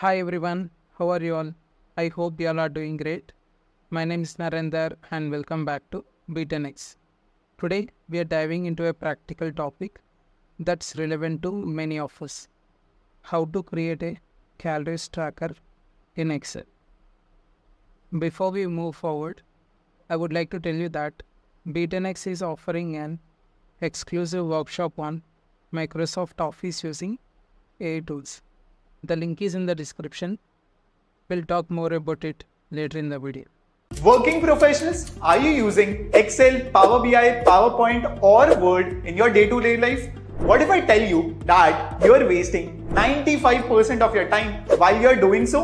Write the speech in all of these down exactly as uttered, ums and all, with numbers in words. Hi everyone, how are you all? I hope you all are doing great. My name is Narendar and welcome back to Be ten X. Today we are diving into a practical topic that's relevant to many of us. How to create a calories tracker in Excel. Before we move forward, I would like to tell you that Be ten X is offering an exclusive workshop on Microsoft Office using A I tools. The link is in the description. We'll talk more about it later in the video. Working professionals, are you using Excel, Power B I, PowerPoint or Word in your day-to-day life? What if I tell you that you're wasting ninety-five percent of your time while you're doing so?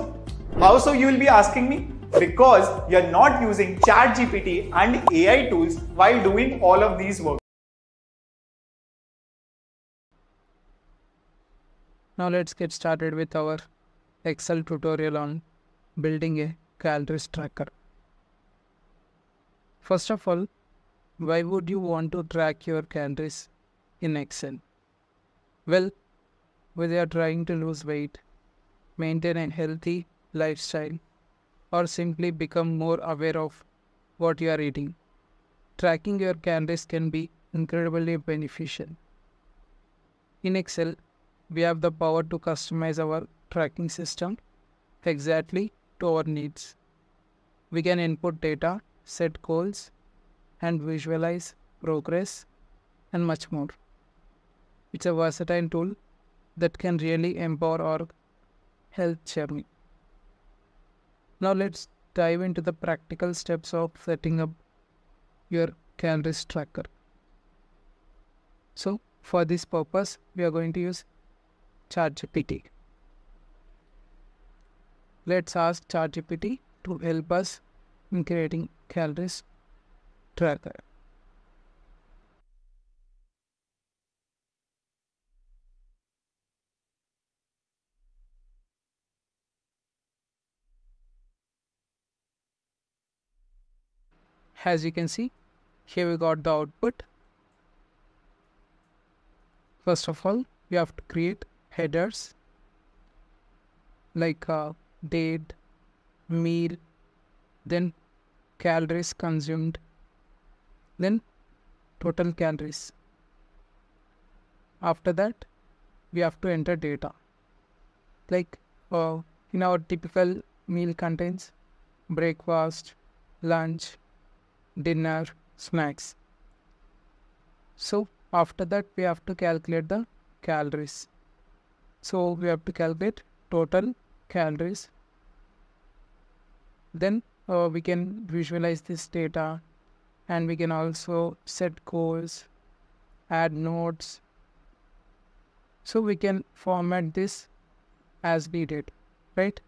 How so, you will be asking me? Because you're not using ChatGPT and A I tools while doing all of these work. Now let's get started with our Excel tutorial on building a calories tracker. First of all, why would you want to track your calories in Excel? Well, whether you are trying to lose weight, maintain a healthy lifestyle, or simply become more aware of what you are eating, tracking your calories can be incredibly beneficial. In Excel, we have the power to customize our tracking system exactly to our needs. We can input data, set goals, and visualize progress, and much more. It's a versatile tool that can really empower our health journey. Now let's dive into the practical steps of setting up your calories tracker. So for this purpose, we are going to use ChatGPT. Let's ask ChatGPT to help us in creating calories tracker. As you can see, here we got the output. First of all, we have to create headers like uh, date, meal, then calories consumed, then total calories. After that, we have to enter data. Like uh, in our typical meal contains breakfast, lunch, dinner, snacks. So after that, we have to calculate the calories. So we have to calculate total calories. Then uh, we can visualize this data, and we can also set goals, add notes. So we can format this as needed, right?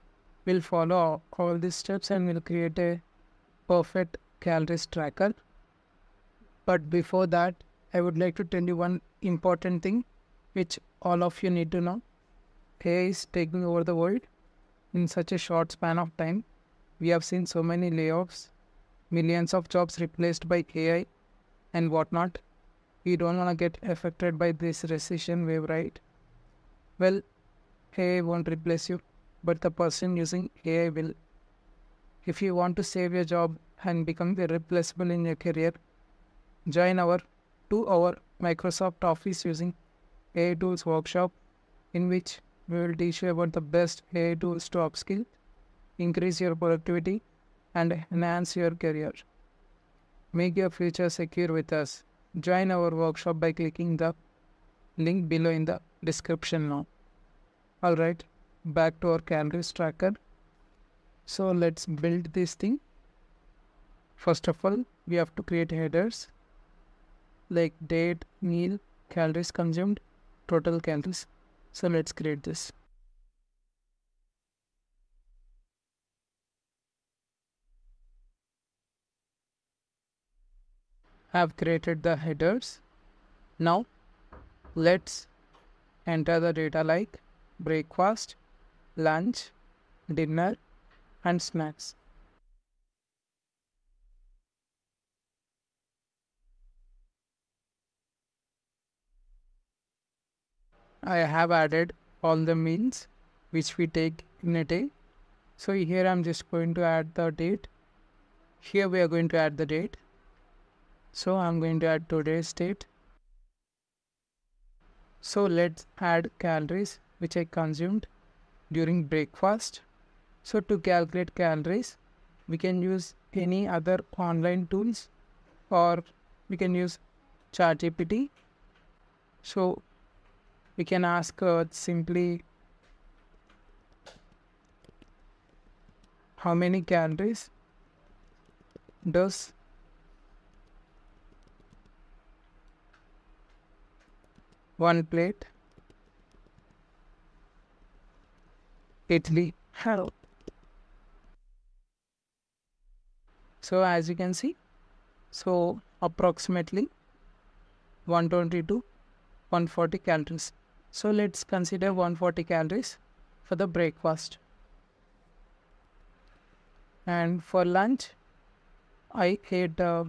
We'll follow all these steps and we'll create a perfect calories tracker. But before that, I would like to tell you one important thing which all of you need to know. A I is taking over the world in such a short span of time. We have seen so many layoffs, millions of jobs replaced by A I and whatnot. You don't want to get affected by this recession wave, right? Well, A I won't replace you, but the person using A I will. If you want to save your job and become irreplaceable in your career, join our two hour Microsoft Office using A I tools workshop, in which we will teach you about the best A I tools to upskill, increase your productivity, and enhance your career. Make your future secure with us. Join our workshop by clicking the link below in the description now. Alright, back to our calories tracker. So let's build this thing. First of all, we have to create headers like date, meal, calories consumed, total calories. So let's create this. I have created the headers. Now let's enter the data like breakfast, lunch, dinner, and snacks. I have added all the meals which we take in a day. So here I'm just going to add the date. Here we are going to add the date. So I'm going to add today's date. So let's add calories which I consumed during breakfast. So to calculate calories, we can use any other online tools or we can use ChatGPT. So we can ask uh, simply how many calories does one plate Italy have. So as you can see, so approximately one twenty to one forty calories. So let's consider one forty calories for the breakfast. And for lunch, I ate uh,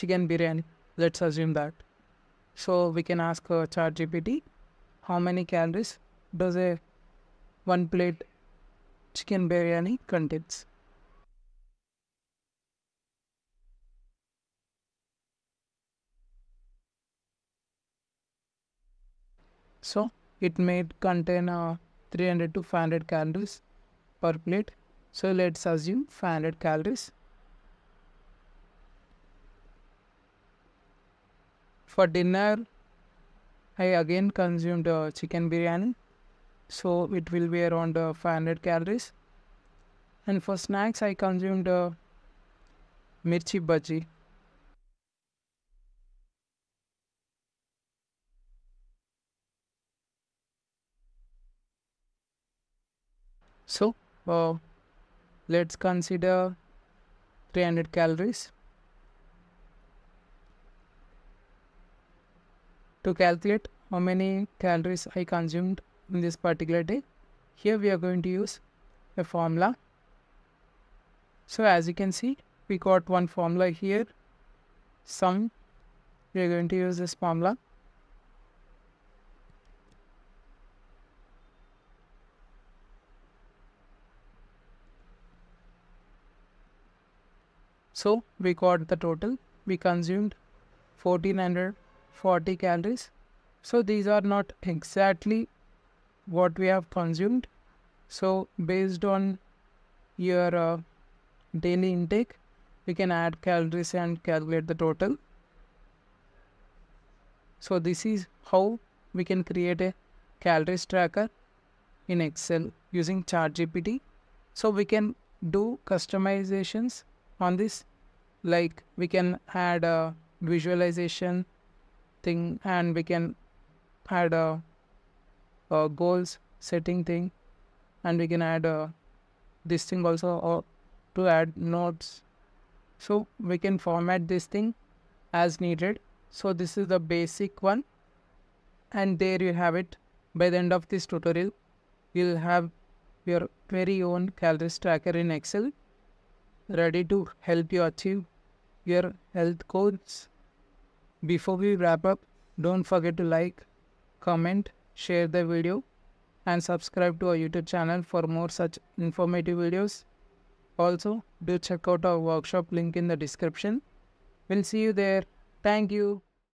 chicken biryani. Let's assume that. So we can ask uh, ChatGPT, how many calories does a one plate chicken biryani contains? So it may contain uh, three hundred to five hundred calories per plate. So let's assume five hundred calories. For dinner, I again consumed uh, chicken biryani. So it will be around uh, five hundred calories. And for snacks, I consumed uh, mirchi bhaji. So uh, let's consider three hundred calories. To calculate how many calories I consumed in this particular day, here we are going to use a formula. So as you can see, we got one formula here, sum. We are going to use this formula. So we got the total. We consumed fourteen hundred forty calories. So these are not exactly what we have consumed. So based on your uh, daily intake, we can add calories and calculate the total. So this is how we can create a calories tracker in Excel using ChatGPT. So we can do customizations on this, like we can add a visualization thing and we can add a, a goals setting thing, and we can add a, this thing also, or to add notes. So we can format this thing as needed. So this is the basic one, and there you have it. By the end of this tutorial, you'll have your very own calories tracker in Excel, ready to help you achieve your health goals. Before we wrap up, don't forget to like, comment, share the video, and subscribe to our YouTube channel for more such informative videos. Also, do check out our workshop link in the description. We'll see you there. Thank you.